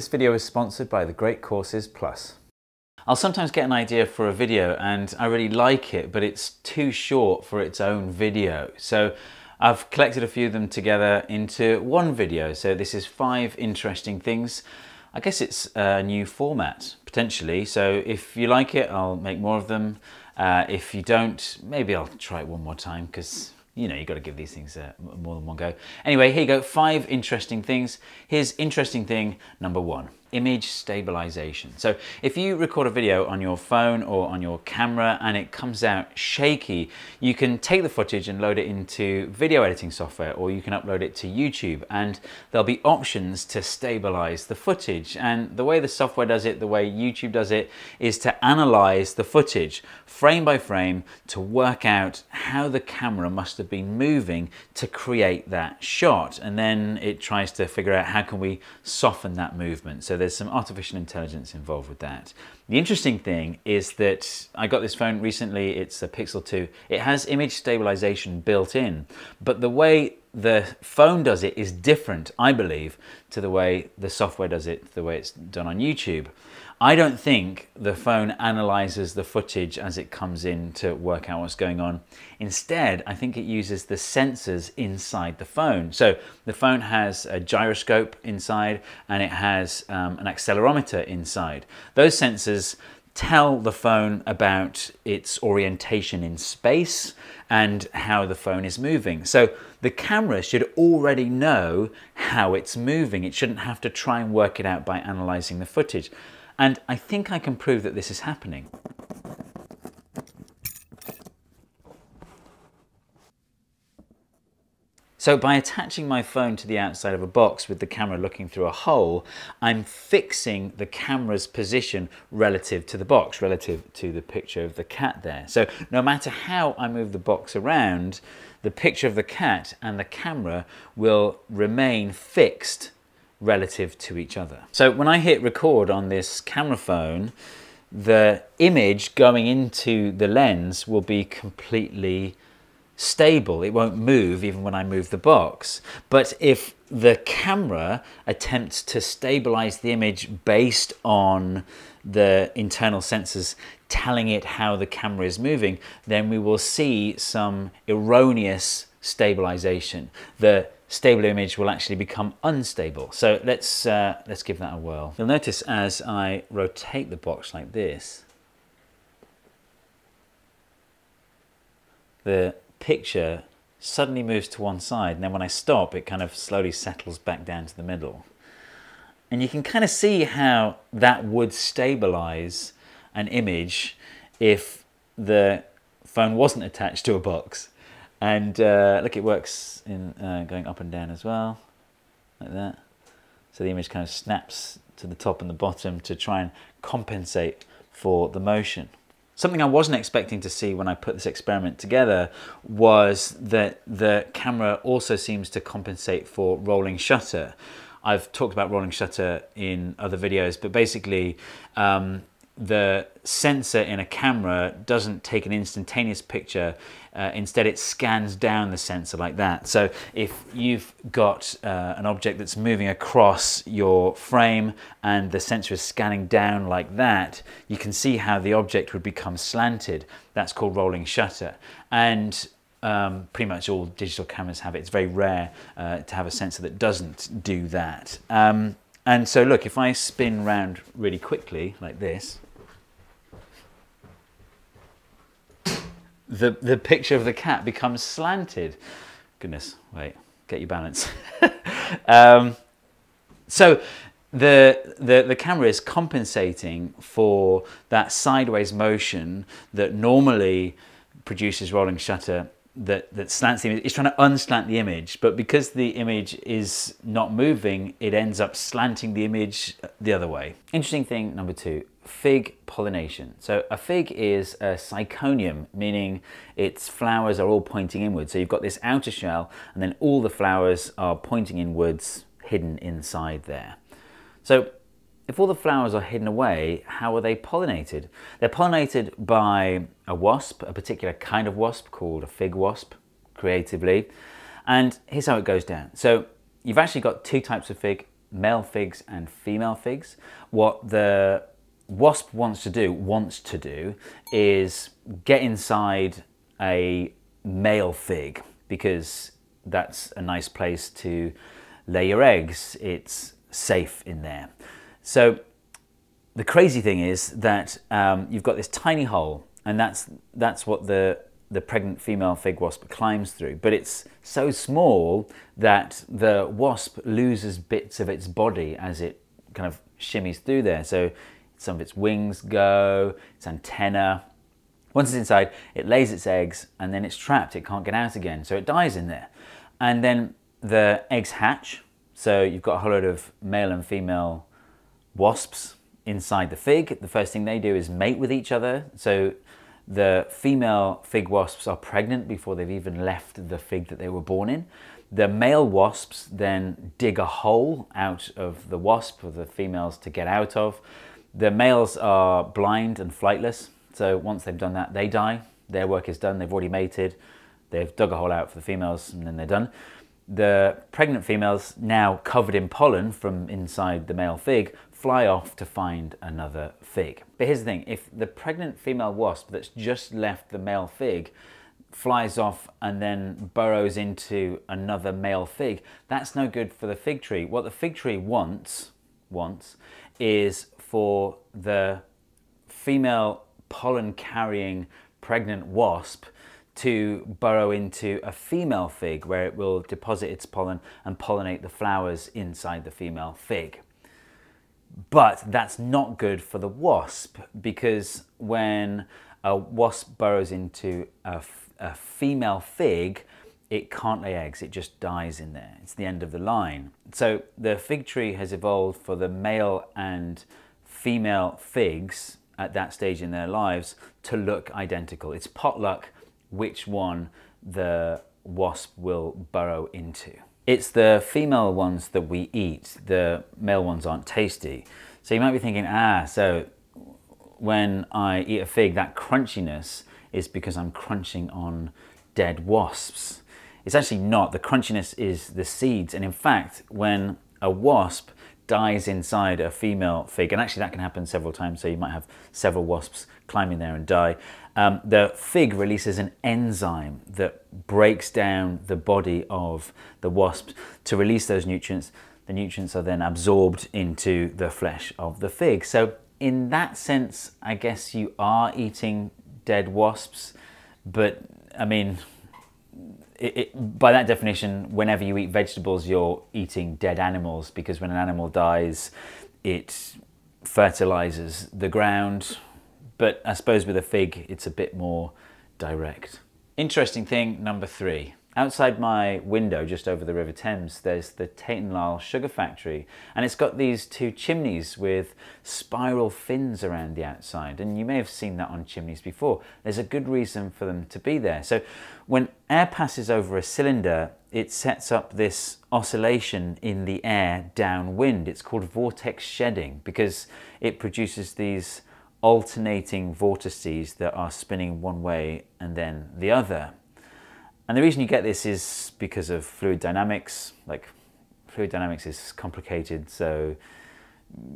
This video is sponsored by The Great Courses Plus. I'll sometimes get an idea for a video and I really like it, but it's too short for its own video. So I've collected a few of them together into one video. So this is 5 interesting things. I guess it's a new format, potentially. So if you like it, I'll make more of them. If you don't, maybe I'll try it one more time, because you know, you've got to give these things more than one go. Anyway, here you go, 5 interesting things. Here's interesting thing number 1, image stabilization. So if you record a video on your phone or on your camera and it comes out shaky, you can take the footage and load it into video editing software, or you can upload it to YouTube, and there'll be options to stabilize the footage. And the way the software does it, the way YouTube does it, is to analyze the footage frame by frame to work out how the camera must have been moving to create that shot. And then it tries to figure out how can we soften that movement. So there's some artificial intelligence involved with that. The interesting thing is that I got this phone recently, it's a Pixel 2. It has image stabilization built in, but the way the phone does it is different, I believe, to the way the software does it, the way it's done on YouTube. I don't think the phone analyzes the footage as it comes in to work out what's going on. Instead, I think it uses the sensors inside the phone. So the phone has a gyroscope inside, and it has an accelerometer inside. Those sensors tell the phone about its orientation in space and how the phone is moving. So the camera should already know how it's moving. It shouldn't have to try and work it out by analyzing the footage. And I think I can prove that this is happening. So by attaching my phone to the outside of a box with the camera looking through a hole, I'm fixing the camera's position relative to the box, relative to the picture of the cat there. So no matter how I move the box around, the picture of the cat and the camera will remain fixed relative to each other. So when I hit record on this camera phone, the image going into the lens will be completely stable. It won't move even when I move the box. But if the camera attempts to stabilize the image based on the internal sensors telling it how the camera is moving, then we will see some erroneous stabilization. The stable image will actually become unstable. So let's give that a whirl. You'll notice as I rotate the box like this, the picture suddenly moves to one side, and then when I stop, it kind of slowly settles back down to the middle. And you can kind of see how that would stabilize an image if the phone wasn't attached to a box. And look, it works in going up and down as well, like that. So the image kind of snaps to the top and the bottom to try and compensate for the motion. Something I wasn't expecting to see when I put this experiment together was that the camera also seems to compensate for rolling shutter. I've talked about rolling shutter in other videos, but basically the sensor in a camera doesn't take an instantaneous picture. Instead, it scans down the sensor like that. So if you've got an object that's moving across your frame and the sensor is scanning down like that, you can see how the object would become slanted. That's called rolling shutter. And pretty much all digital cameras have it. It's very rare to have a sensor that doesn't do that. And so look, if I spin round really quickly like this, the picture of the cat becomes slanted. Goodness, wait, get your balance. So the camera is compensating for that sideways motion that normally produces rolling shutter, that slants the image. It's trying to unslant the image, but because the image is not moving, it ends up slanting the image the other way. Interesting thing number 2, fig pollination. So a fig is a syconium, meaning its flowers are all pointing inward. So you've got this outer shell, and then all the flowers are pointing inwards, hidden inside there. So if all the flowers are hidden away, how are they pollinated? They're pollinated by a wasp, a particular kind of wasp called a fig wasp, creatively. And here's how it goes down. So you've actually got 2 types of fig, male figs and female figs. What the wasp wants to do is get inside a male fig, because that's a nice place to lay your eggs. It's safe in there. So the crazy thing is that you've got this tiny hole, and that's what the pregnant female fig wasp climbs through, but it's so small that the wasp loses bits of its body as it kind of shimmies through there. So some of its wings go, its antenna. Once it's inside, it lays its eggs, and then it's trapped. It can't get out again, so it dies in there. And then the eggs hatch, so you've got a whole load of male and female wasps inside the fig. The first thing they do is mate with each other. So the female fig wasps are pregnant before they've even left the fig that they were born in. The male wasps then dig a hole out of the wasp for the females to get out of. The males are blind and flightless, so once they've done that, they die. Their work is done. They've already mated. They've dug a hole out for the females, and then they're done. The pregnant females, now covered in pollen from inside the male fig, fly off to find another fig. But here's the thing, if the pregnant female wasp that's just left the male fig flies off and then burrows into another male fig, that's no good for the fig tree. What the fig tree wants is for the female pollen-carrying pregnant wasp to burrow into a female fig, where it will deposit its pollen and pollinate the flowers inside the female fig. But that's not good for the wasp, because when a wasp burrows into a female fig, it can't lay eggs, it just dies in there. It's the end of the line. So the fig tree has evolved for the male and female figs at that stage in their lives to look identical. It's potluck which one the wasp will burrow into. It's the female ones that we eat, the male ones aren't tasty. So you might be thinking, so when I eat a fig, that crunchiness is because I'm crunching on dead wasps. It's actually not. The crunchiness is the seeds, and in fact, when a wasp dies inside a female fig, and actually that can happen several times, so you might have several wasps climb in there and die, the fig releases an enzyme that breaks down the body of the wasp to release those nutrients. The nutrients are then absorbed into the flesh of the fig. So in that sense, I guess you are eating dead wasps, but I mean, by that definition, whenever you eat vegetables, you're eating dead animals, because when an animal dies, it fertilizes the ground. But I suppose with a fig, it's a bit more direct. Interesting thing number three. Outside my window, just over the River Thames, there's the Tate and Lyle Sugar Factory, and it's got these two chimneys with spiral fins around the outside, and you may have seen that on chimneys before. There's a good reason for them to be there. So when air passes over a cylinder, it sets up this oscillation in the air downwind. It's called vortex shedding, because it produces these alternating vortices that are spinning one way and then the other. And the reason you get this is because of fluid dynamics. Like, fluid dynamics is complicated, so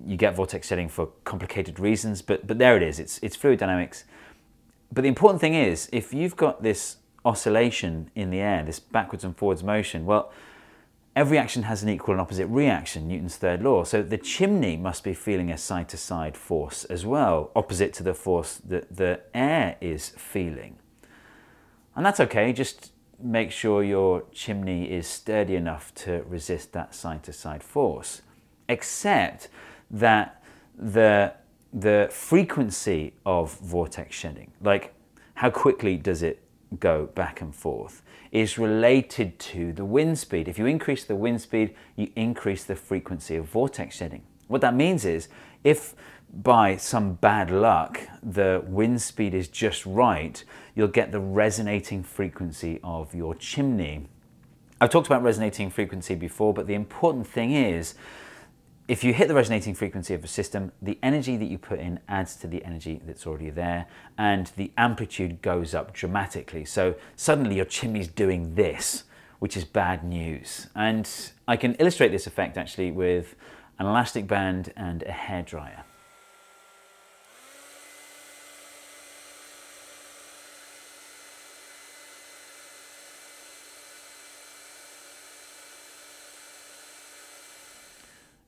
you get vortex shedding for complicated reasons, but there it is, it's fluid dynamics. But the important thing is, if you've got this oscillation in the air, this backwards and forwards motion, well, every action has an equal and opposite reaction, Newton's third law. So the chimney must be feeling a side-to-side force as well, opposite to the force that the air is feeling. And that's okay, just make sure your chimney is sturdy enough to resist that side-to-side force, except that the frequency of vortex shedding, like how quickly does it go back and forth, is related to the wind speed. If you increase the wind speed, you increase the frequency of vortex shedding. What that means is, if by some bad luck the wind speed is just right, you'll get the resonating frequency of your chimney. I've talked about resonating frequency before, but the important thing is, if you hit the resonating frequency of a system, the energy that you put in adds to the energy that's already there, and the amplitude goes up dramatically. So suddenly your chimney's doing this, which is bad news. And I can illustrate this effect actually with an elastic band and a hairdryer.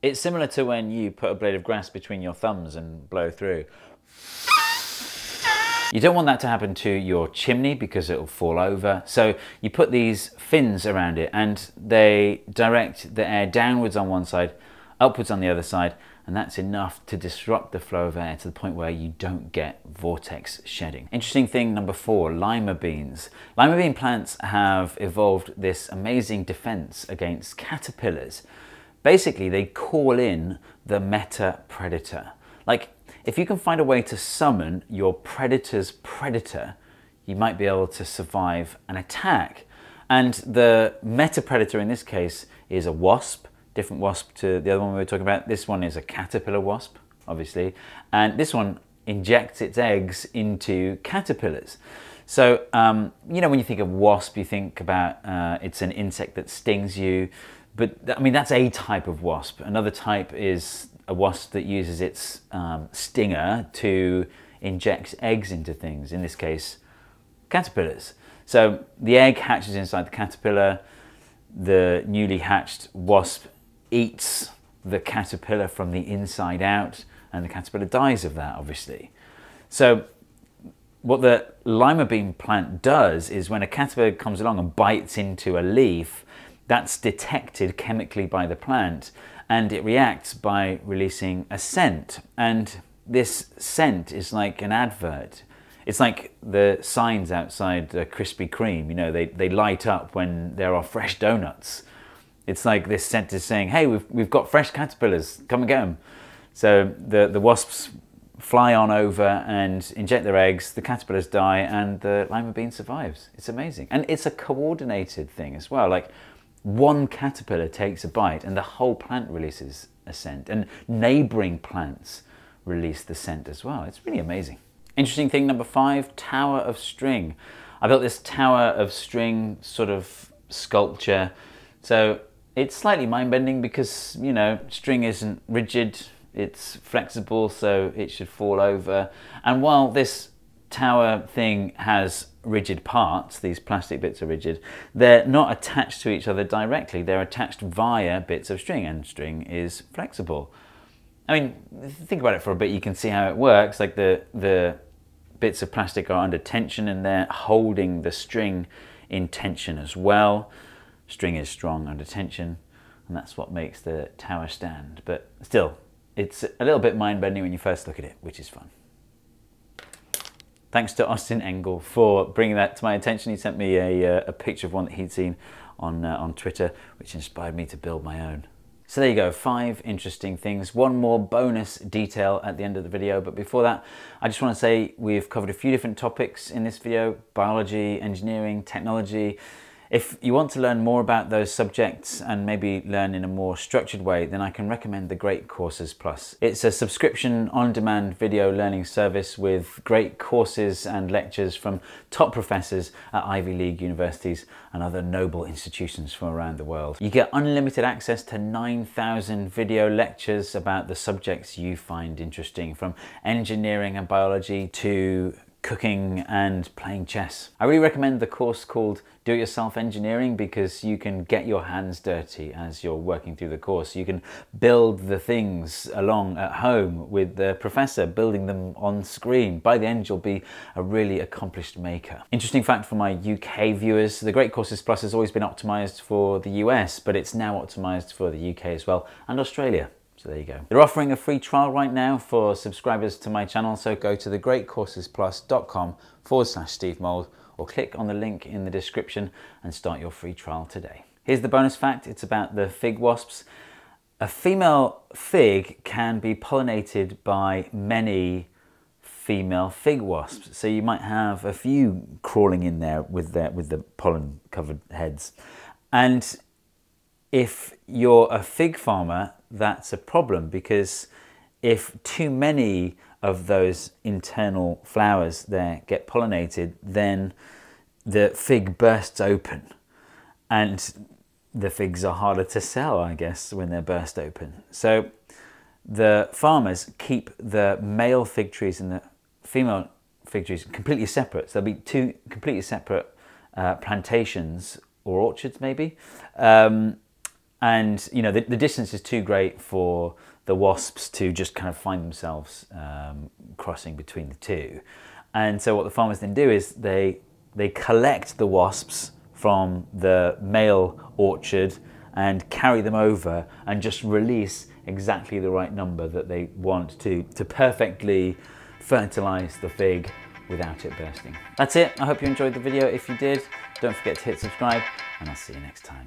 It's similar to when you put a blade of grass between your thumbs and blow through. You don't want that to happen to your chimney because it'll fall over. So you put these fins around it and they direct the air downwards on one side, upwards on the other side, and that's enough to disrupt the flow of air to the point where you don't get vortex shedding. Interesting thing number 4, lima beans. Lima bean plants have evolved this amazing defense against caterpillars. Basically, they call in the meta predator. Like, if you can find a way to summon your predator's predator, you might be able to survive an attack. And the meta predator in this case is a wasp, different wasp to the other one we were talking about. This one is a caterpillar wasp, obviously, and this one injects its eggs into caterpillars. So, you know, when you think of wasp, you think about it's an insect that stings you. But I mean, that's a type of wasp. Another type is a wasp that uses its stinger to inject eggs into things, in this case, caterpillars. So the egg hatches inside the caterpillar, the newly hatched wasp eats the caterpillar from the inside out, and the caterpillar dies of that, obviously. So what the lima bean plant does is when a caterpillar comes along and bites into a leaf, that's detected chemically by the plant and it reacts by releasing a scent. And this scent is like an advert. It's like the signs outside Krispy Kreme, you know, they light up when there are fresh donuts. It's like this scent is saying, hey, we've got fresh caterpillars, come and get them. So the wasps fly on over and inject their eggs, the caterpillars die and the lima bean survives. It's amazing. And it's a coordinated thing as well. Like, one caterpillar takes a bite and the whole plant releases a scent, and neighboring plants release the scent as well. It's really amazing. Interesting thing number 5, Tower of String. I built this Tower of String sort of sculpture. So it's slightly mind-bending because, you know, string isn't rigid, it's flexible, so it should fall over. And while this tower thing has rigid parts, these plastic bits are rigid, they're not attached to each other directly, they're attached via bits of string, and string is flexible. I mean, think about it for a bit, you can see how it works, like the bits of plastic are under tension and they're holding the string in tension as well. String is strong under tension, and that's what makes the tower stand, but still, it's a little bit mind-bending when you first look at it, which is fun. Thanks to Austin Engel for bringing that to my attention. He sent me a picture of one that he'd seen on Twitter, which inspired me to build my own. So there you go, 5 interesting things. One more bonus detail at the end of the video, but before that, I just want to say we've covered a few different topics in this video: biology, engineering, technology. If you want to learn more about those subjects and maybe learn in a more structured way, then I can recommend The Great Courses Plus. It's a subscription on-demand video learning service with great courses and lectures from top professors at Ivy League universities and other noble institutions from around the world. You get unlimited access to 9,000 video lectures about the subjects you find interesting, from engineering and biology to cooking and playing chess. I really recommend the course called Do-It-Yourself Engineering because you can get your hands dirty as you're working through the course. You can build the things along at home with the professor, building them on screen. By the end, you'll be a really accomplished maker. Interesting fact for my UK viewers, The Great Courses Plus has always been optimized for the US, but it's now optimized for the UK as well, and Australia. So there you go. They're offering a free trial right now for subscribers to my channel, so go to thegreatcoursesplus.com/Steve Mould or click on the link in the description and start your free trial today. Here's the bonus fact, it's about the fig wasps. A female fig can be pollinated by many female fig wasps, so you might have a few crawling in there with the pollen covered heads. And if you're a fig farmer, that's a problem, because if too many of those internal flowers there get pollinated, then the fig bursts open And the figs are harder to sell, I guess, when they're burst open. So the farmers keep the male fig trees and the female fig trees completely separate. So there'll be two completely separate plantations or orchards, maybe. And, you know, the distance is too great for the wasps to just kind of find themselves crossing between the two. And so what the farmers then do is they collect the wasps from the male orchard and carry them over and just release exactly the right number that they want to perfectly fertilize the fig without it bursting. That's it. I hope you enjoyed the video. If you did, don't forget to hit subscribe, and I'll see you next time.